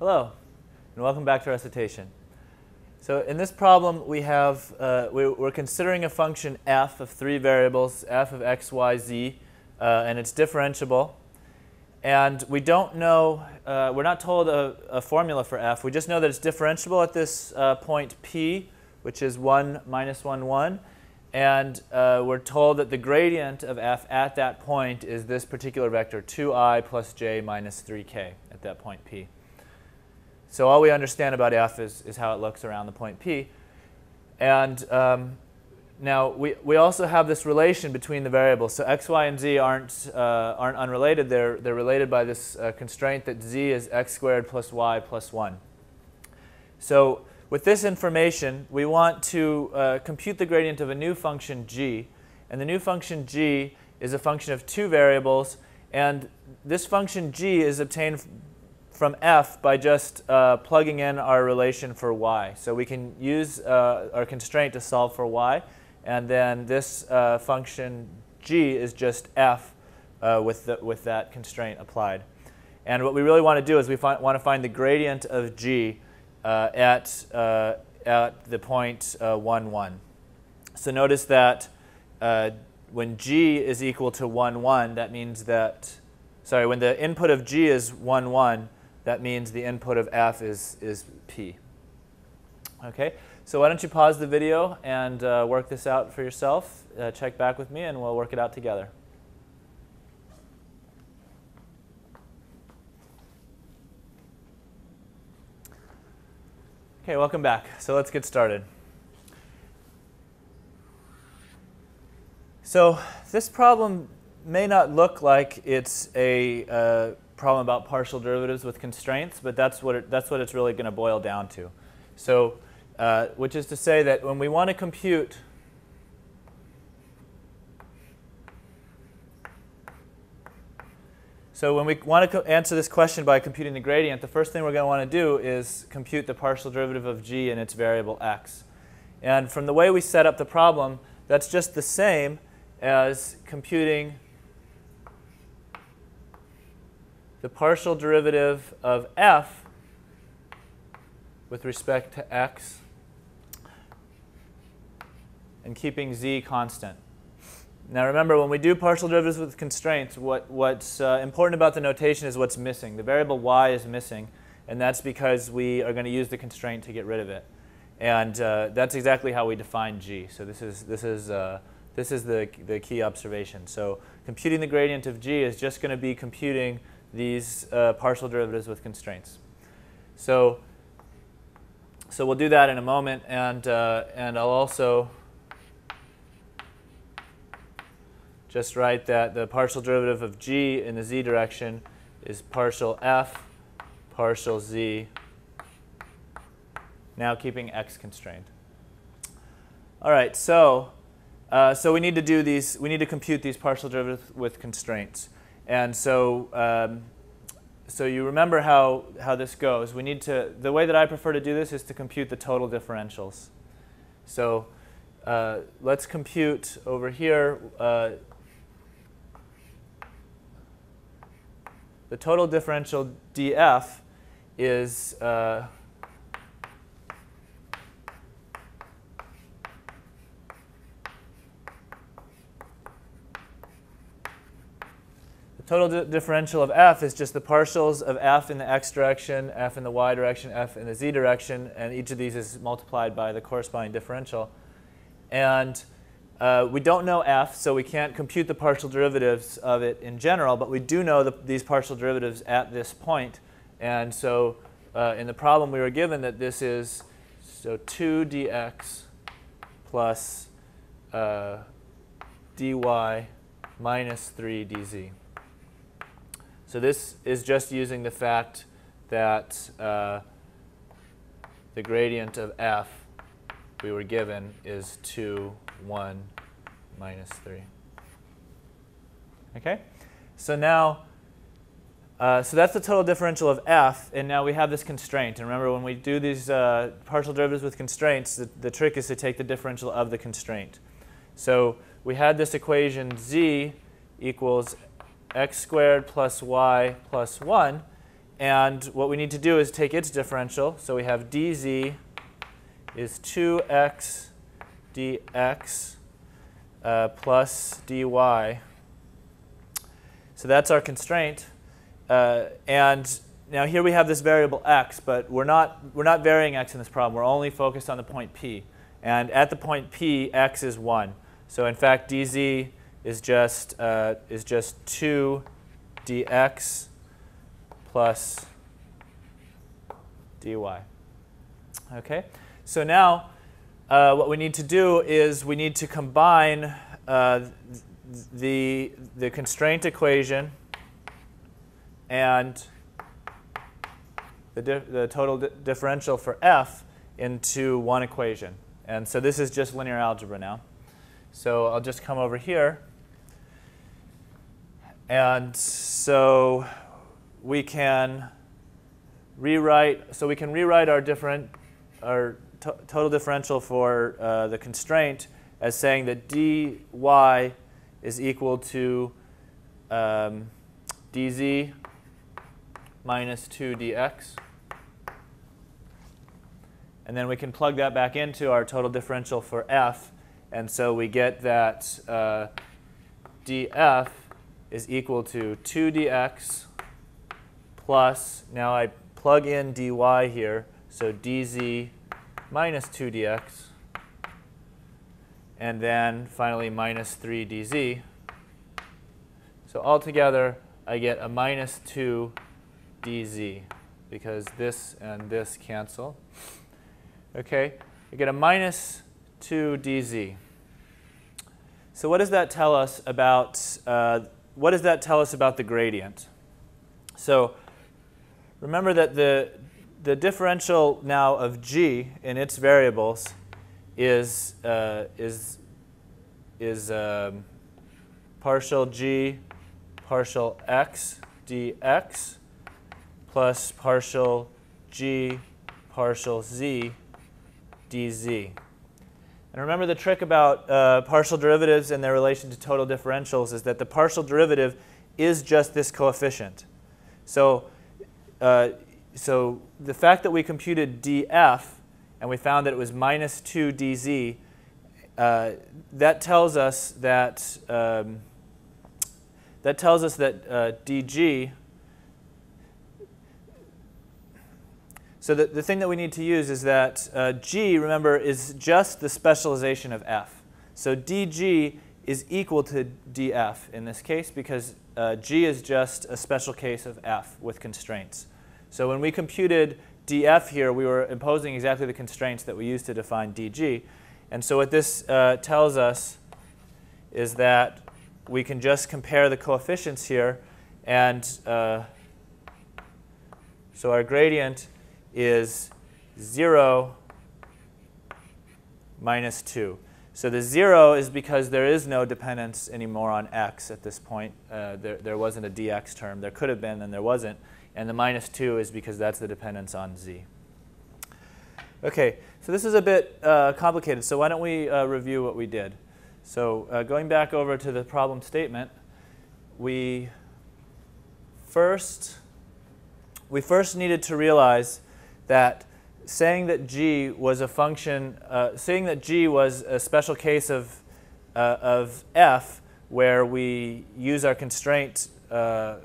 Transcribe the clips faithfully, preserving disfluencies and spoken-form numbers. Hello, and welcome back to recitation. So in this problem, we have, uh, we, we're considering a function f of three variables, f of x, y, z, uh, and it's differentiable. And we don't know, uh, we're not told a, a formula for f. We just know that it's differentiable at this uh, point p, which is one, minus one, one. And uh, we're told that the gradient of f at that point is this particular vector, two i plus j minus three k at that point p. So all we understand about f is, is how it looks around the point p. And um, now we, we also have this relation between the variables. So x, y, and z aren't, uh, aren't unrelated. They're, they're related by this uh, constraint that z is x squared plus y plus one. So with this information, we want to uh, compute the gradient of a new function g. And the new function g is a function of two variables. And this function g is obtained from f by just uh, plugging in our relation for y. So we can use uh, our constraint to solve for y. And then this uh, function g is just f uh, with, the, with that constraint applied. And what we really want to do is we want to find the gradient of g uh, at, uh, at the point uh, one, one. So notice that uh, when g is equal to one, one, that means that, sorry, when the input of g is one, one, that means the input of f is, is p. OK? So why don't you pause the video and uh, work this out for yourself. Uh, check back with me, and we'll work it out together. OK, welcome back. So let's get started. So this problem may not look like it's a uh, problem about partial derivatives with constraints, but that's what it, that's what it's really going to boil down to. So, uh, which is to say that when we want to compute so when we want to answer this question by computing the gradient, the first thing we're going to want to do is compute the partial derivative of g and its variable x. And from the way we set up the problem, that's just the same as computing the partial derivative of f with respect to x and keeping z constant. Now remember, when we do partial derivatives with constraints, what, what's uh, important about the notation is what's missing. The variable y is missing, and that's because we are going to use the constraint to get rid of it. And uh, that's exactly how we define g. So this is, this is uh, this is the, the key observation. So computing the gradient of g is just going to be computing these uh, partial derivatives with constraints. So, so we'll do that in a moment. And, uh, and I'll also just write that the partial derivative of g in the z direction is partial f, partial z, now keeping x constrained. All right, so Uh, so we need to do these. We need to compute these partial derivatives with constraints. And so, um, so you remember how how this goes. We need to. The way that I prefer to do this is to compute the total differentials. So uh, let's compute over here uh, the total differential df is. Uh, Total di differential of f is just the partials of f in the x direction, f in the y direction, f in the z direction. And each of these is multiplied by the corresponding differential. And uh, we don't know f, so we can't compute the partial derivatives of it in general. But we do know the, these partial derivatives at this point. And so uh, in the problem, we were given that this is so two d x plus uh, dy minus three d z. So this is just using the fact that uh, the gradient of f we were given is two, one, minus three. OK? So now, uh, so that's the total differential of f. And now we have this constraint. And remember, when we do these uh, partial derivatives with constraints, the, the trick is to take the differential of the constraint. So we had this equation z equals x squared plus y plus one. And what we need to do is take its differential. So we have dz is two x dx uh, plus dy. So that's our constraint. Uh, and now here we have this variable x, but we're not, we're not varying x in this problem. We're only focused on the point P. And at the point P, x is one. So in fact, dz is just, uh, is just two dx plus dy. Okay. So now uh, what we need to do is we need to combine uh, the, the constraint equation and the, dif the total di differential for f into one equation. And so this is just linear algebra now. So I'll just come over here. And so we can rewrite, so we can rewrite our different, our to total differential for uh, the constraint as saying that dy is equal to um, dz minus two dx. And then we can plug that back into our total differential for f. And so we get that uh, df is equal to two dx plus, now I plug in dy here, so dz minus two dx. And then finally minus three dz. So altogether, I get a minus two dz because this and this cancel. Okay, I get a minus two dz. So what does that tell us about uh, what does that tell us about the gradient? So remember that the the differential now of g in its variables is uh, is is um, partial g partial x dx plus partial g partial z dz. And remember the trick about uh, partial derivatives and their relation to total differentials is that the partial derivative is just this coefficient. So, uh, so the fact that we computed df and we found that it was minus two dz, uh, that tells us that um, that tells us that uh, dg. So the, the thing that we need to use is that uh, g, remember, is just the specialization of f. So dg is equal to df in this case because uh, g is just a special case of f with constraints. So when we computed df here, we were imposing exactly the constraints that we used to define dg. And so what this uh, tells us is that we can just compare the coefficients here. And uh, so our gradient is zero minus two. So the zero is because there is no dependence anymore on x at this point. Uh, there, there wasn't a dx term. There could have been, and there wasn't. And the minus two is because that's the dependence on z. OK, so this is a bit uh, complicated. So why don't we uh, review what we did? So uh, going back over to the problem statement, we first, we first needed to realize that saying that g was a function, uh, saying that g was a special case of, uh, of f, where we use our constraint uh,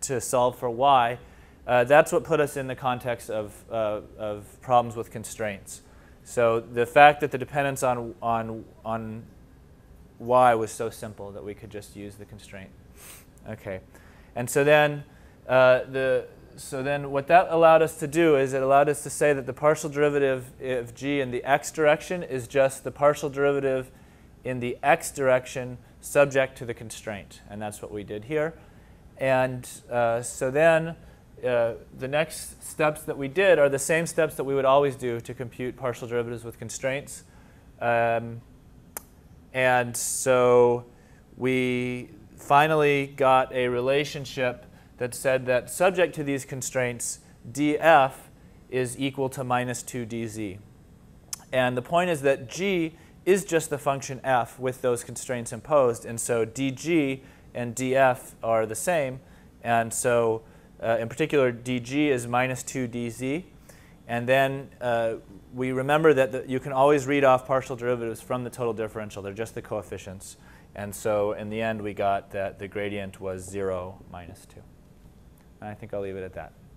to solve for y, uh, that's what put us in the context of, uh, of problems with constraints. So the fact that the dependence on, on, on y was so simple that we could just use the constraint. Okay, and so then uh, the So then what that allowed us to do is it allowed us to say that the partial derivative of g in the x direction is just the partial derivative in the x direction subject to the constraint. And that's what we did here. And uh, so then uh, the next steps that we did are the same steps that we would always do to compute partial derivatives with constraints. Um, and so we finally got a relationship that said that subject to these constraints, df is equal to minus two dz. And the point is that g is just the function f with those constraints imposed. And so dg and df are the same. And so Uh, in particular, dg is minus two d z. And then uh, we remember that the, you can always read off partial derivatives from the total differential. They're just the coefficients. And so in the end, we got that the gradient was zero minus two. And I think I'll leave it at that.